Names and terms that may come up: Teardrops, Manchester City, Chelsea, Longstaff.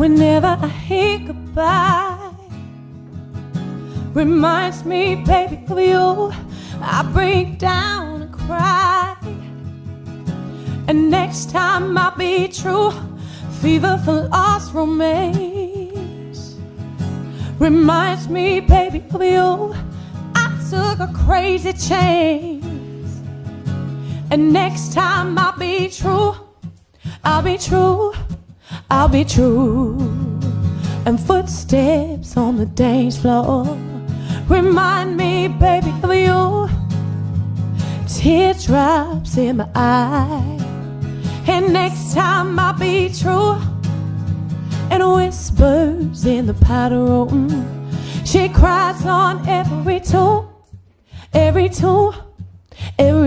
whenever I hear goodbye. Reminds me, baby, of you. I break down and cry. And next time I'll be true. Fever for lost romance. Reminds me, baby, of you. I took a crazy chance. And next time I'll be true. I'll be true. I'll be true. And footsteps on the dance floor remind me, baby, of you. Teardrops in my eye. And next time I'll be true. And whispers in the powder room. She cries on every tune, every tune, every